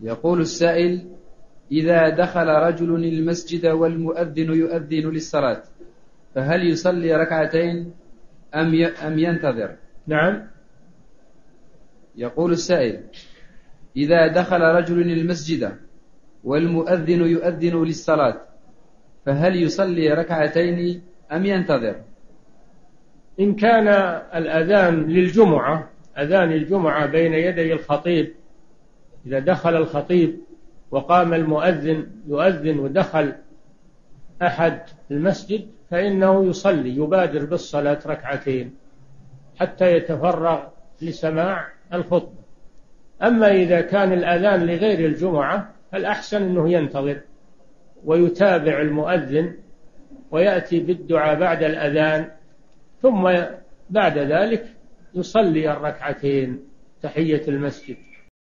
يقول السائل: إذا دخل رجل المسجد والمؤذن يؤذن للصلاة فهل يصلي ركعتين أم ينتظر؟ نعم. يقول السائل: إذا دخل رجل المسجد والمؤذن يؤذن للصلاة فهل يصلي ركعتين أم ينتظر؟ إن كان الأذان للجمعة، أذان الجمعة بين يدي الخطيب، إذا دخل الخطيب وقام المؤذن يؤذن ودخل أحد المسجد فإنه يصلي، يبادر بالصلاة ركعتين حتى يتفرغ لسماع الخطبة. أما إذا كان الأذان لغير الجمعة فالأحسن أنه ينتظر ويتابع المؤذن ويأتي بالدعاء بعد الأذان، ثم بعد ذلك يصلي الركعتين تحية المسجد.